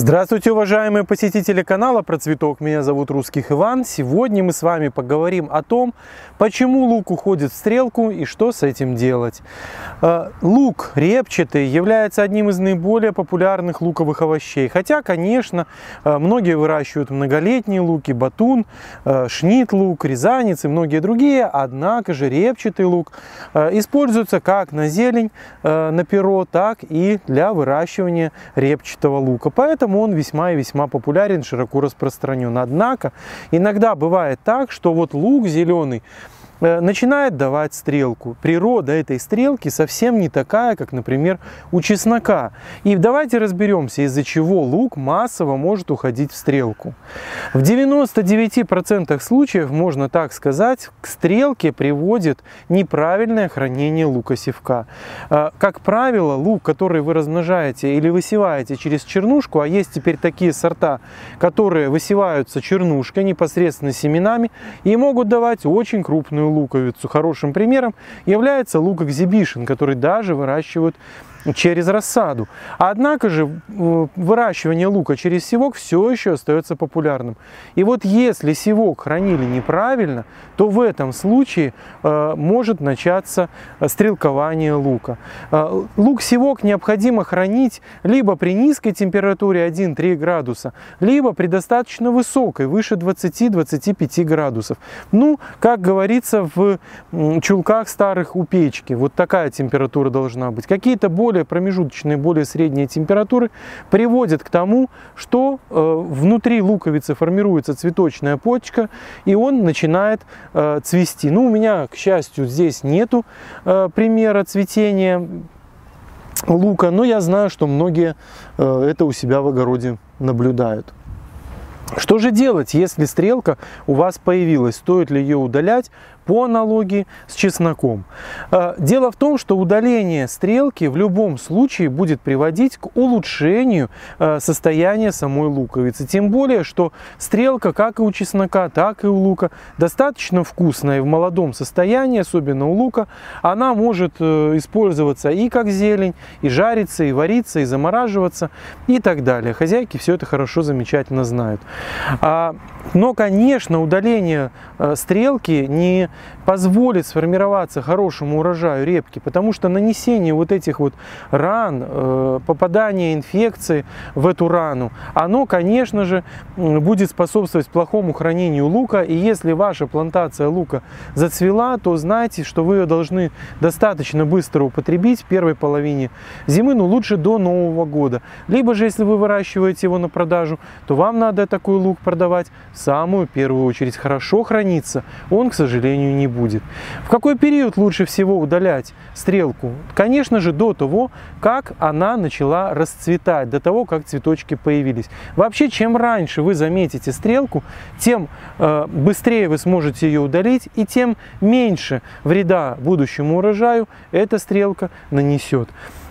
Здравствуйте, уважаемые посетители канала Процветок. Меня зовут Русских Иван. Сегодня мы с вами поговорим о том, почему лук уходит в стрелку и что с этим делать. Лук репчатый является одним из наиболее популярных луковых овощей. Хотя, конечно, многие выращивают многолетние луки, батун, шнит-лук, рязанец и многие другие. Однако же репчатый лук используется как на зелень, на перо, так и для выращивания репчатого лука. Поэтому он весьма и весьма популярен, широко распространен. Однако иногда бывает так, что вот лук зеленый начинает давать стрелку. Природа этой стрелки совсем не такая, как, например, у чеснока. И давайте разберемся, из-за чего лук массово может уходить в стрелку. В 99% случаев, можно так сказать, к стрелке приводит неправильное хранение лука-севка. Как правило, лук, который вы размножаете или высеваете через чернушку, а есть теперь такие сорта, которые высеваются чернушкой, непосредственно семенами, и могут давать очень крупную луковицу. Хорошим примером является лук Exhibition, который даже выращивают через рассаду. Однако же выращивание лука через севок все еще остается популярным. И вот если севок хранили неправильно, то в этом случае может начаться стрелкование лука. Лук-севок необходимо хранить либо при низкой температуре 1-3 градуса, либо при достаточно высокой, выше 20-25 градусов. Ну, как говорится, в чулках старых у печки. Вот такая температура должна быть. Какие-то более промежуточные, более средние температуры приводят к тому, что внутри луковицы формируется цветочная почка, и он начинает цвести. Ну, у меня, к счастью, здесь нету примера цветения лука, но я знаю, что многие это у себя в огороде наблюдают. Что же делать, если стрелка у вас появилась? Стоит ли ее удалять? По аналогии с чесноком. Дело в том, что удаление стрелки в любом случае будет приводить к улучшению состояния самой луковицы. Тем более, что стрелка, как и у чеснока, так и у лука, достаточно вкусная. В молодом состоянии, особенно у лука, она может использоваться и как зелень, и жариться, и вариться, и замораживаться, и так далее. Хозяйки все это хорошо, замечательно знают. Но, конечно, удаление стрелки не позволит сформироваться хорошему урожаю репки, потому что нанесение вот этих вот ран, попадание инфекции в эту рану, оно, конечно же, будет способствовать плохому хранению лука. И если ваша плантация лука зацвела, то знайте, что вы ее должны достаточно быстро употребить в первой половине зимы, но лучше до Нового года. Либо же, если вы выращиваете его на продажу, то вам надо такой лук продавать в самую первую очередь. Хорошо хранится он, к сожалению, не будет. В какой период лучше всего удалять стрелку? Конечно же, до того, как она начала расцветать, до того, как цветочки появились. Вообще, чем раньше вы заметите стрелку, тем быстрее вы сможете ее удалить, и тем меньше вреда будущему урожаю эта стрелка нанесет.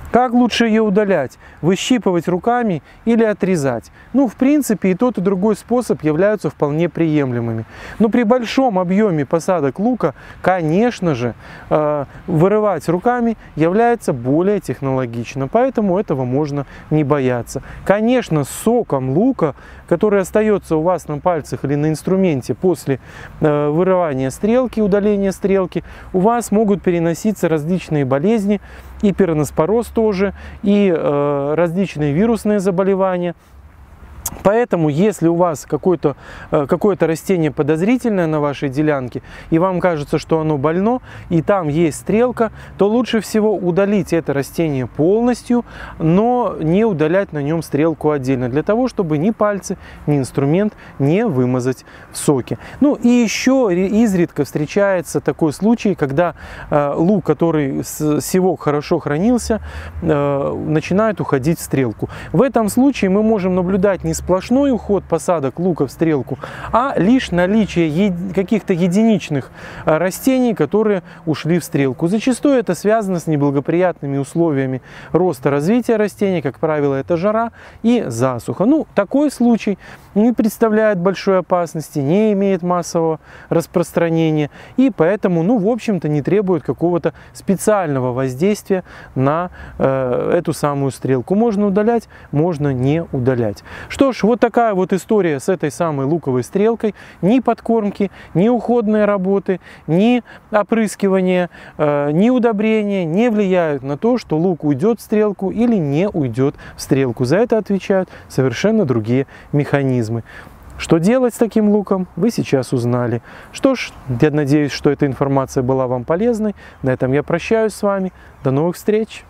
Как лучше ее удалять? Выщипывать руками или отрезать? Ну, в принципе, и тот, и другой способ являются вполне приемлемыми. Но при большом объеме посадок лука, конечно же, вырывать руками является более технологично, поэтому этого можно не бояться. Конечно, соком лука, который остается у вас на пальцах или на инструменте после вырывания стрелки, удаления стрелки, у вас могут переноситься различные болезни, и пероноспороз тоже, и различные вирусные заболевания. Поэтому, если у вас какое-то растение подозрительное на вашей делянке, и вам кажется, что оно больно, и там есть стрелка, то лучше всего удалить это растение полностью, но не удалять на нем стрелку отдельно, для того, чтобы ни пальцы, ни инструмент не вымазать в соке. Ну и еще изредка встречается такой случай, когда лук, который с севок хорошо хранился, начинает уходить в стрелку. В этом случае мы можем наблюдать не сплошной уход посадок лука в стрелку, а лишь наличие каких-то единичных растений, которые ушли в стрелку. Зачастую это связано с неблагоприятными условиями роста, развития растений, как правило, это жара и засуха. Ну, такой случай не представляет большой опасности, не имеет массового распространения и поэтому, ну, в общем-то, не требует какого-то специального воздействия на эту самую стрелку. Можно удалять, можно не удалять. Что ж, вот такая вот история с этой самой луковой стрелкой. Ни подкормки, ни уходные работы, ни опрыскивания, ни удобрения не влияют на то, что лук уйдет в стрелку или не уйдет в стрелку. За это отвечают совершенно другие механизмы. Что делать с таким луком, вы сейчас узнали. Что ж, я надеюсь, что эта информация была вам полезной. На этом я прощаюсь с вами. До новых встреч!